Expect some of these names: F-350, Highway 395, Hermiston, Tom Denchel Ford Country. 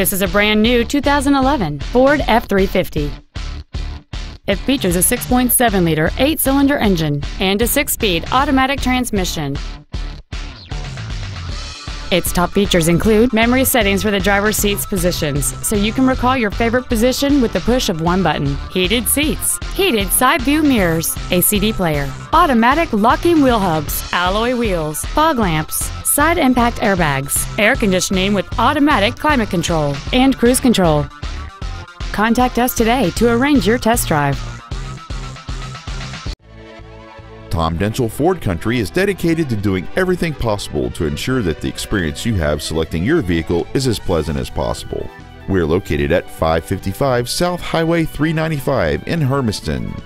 This is a brand new 2011 Ford F-350. It features a 6.7-liter 8-cylinder engine and a 6-speed automatic transmission. Its top features include memory settings for the driver's seat's positions, so you can recall your favorite position with the push of one button, heated seats, heated side view mirrors, a CD player, automatic locking wheel hubs, alloy wheels, fog lamps, side impact airbags, air conditioning with automatic climate control, and cruise control. Contact us today to arrange your test drive. Tom Denchel Ford Country is dedicated to doing everything possible to ensure that the experience you have selecting your vehicle is as pleasant as possible. We're located at 555 South Highway 395 in Hermiston.